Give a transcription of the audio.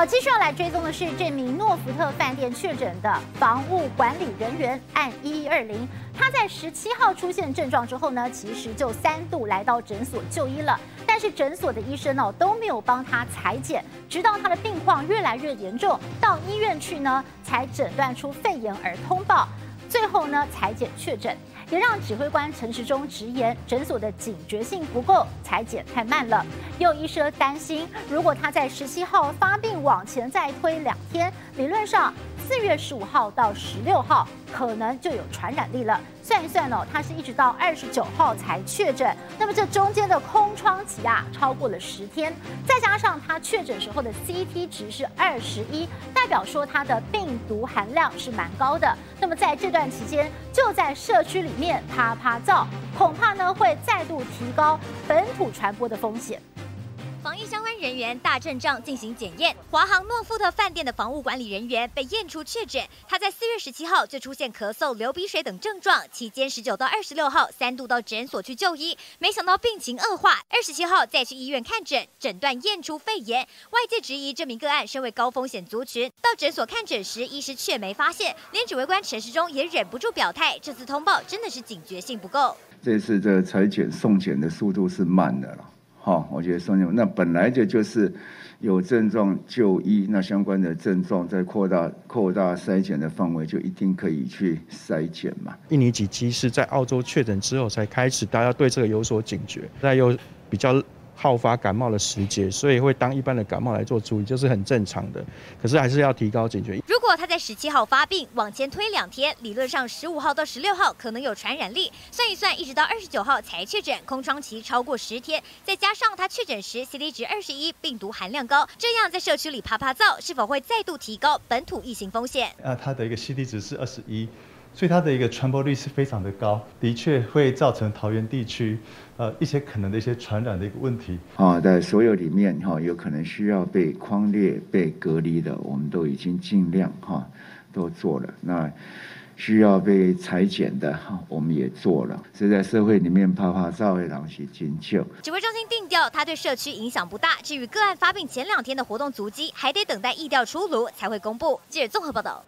好，继续要来追踪的是这名诺福特饭店确诊的房务管理人员按1120，他在17号出现症状之后呢，其实就3度来到诊所就医了，但是诊所的医生哦都没有帮他裁剪，直到他的病况越来越严重，到医院去呢才诊断出肺炎而通报，最后呢裁剪确诊。 也让指挥官陈时中直言，诊所的警觉性不够，裁剪太慢了。也有医师担心，如果他在17号发病往前再推2天，理论上4月15号到16号可能就有传染力了。算一算哦，他是一直到29号才确诊，那么这中间的空窗期啊，超过了10天。再加上他确诊时候的 CT 值是21，代表说他的病毒含量是蛮高的。那么在这段期间，就在社区里。 面啪照，恐怕呢会再度提高本土传播的风险。防疫相关人员大阵仗进行检验，华航诺富特饭店的房务管理人员被验出确诊，他在4月17号就出现咳嗽、流鼻水等症状，期间19到26号3度到诊所去就医，没想到病情恶化，27号再去医院看诊，诊断验出肺炎。外界质疑这名个案身为高风险族群，到诊所看诊时，医师却没发现，连指挥官陈时中也忍不住表态，这次通报真的是警觉性不够。这次的裁剪送检的速度是慢的了。 好，我觉得送进那本来就是有症状就医，那相关的症状再扩大筛检的范围，就一定可以去筛检嘛。印尼籍机师在澳洲确诊之后才开始，大家对这个有所警觉，那又比较好发感冒的时节，所以会当一般的感冒来做处理，就是很正常的。可是还是要提高警觉。如果他在17号发病，往前推2天，理论上15号到16号可能有传染力。算一算，一直到29号才确诊，空窗期超过10天。再加上他确诊时 CT 值21，病毒含量高，这样在社区里啪照，是否会再度提高本土疫情风险？他的一个 CT 值是21。 所以它的一个传播率是非常的高，的确会造成桃园地区，一些可能的一些传染的一个问题啊。在所有里面哈，有可能需要被匡列、被隔离的，我们都已经尽量哈都做了。那需要被裁剪的，我们也做了。所以在社会里面啪照会让其进救。指挥中心定调，它对社区影响不大。至于个案发病前2天的活动足迹，还得等待疫调出炉才会公布。记者综合报道。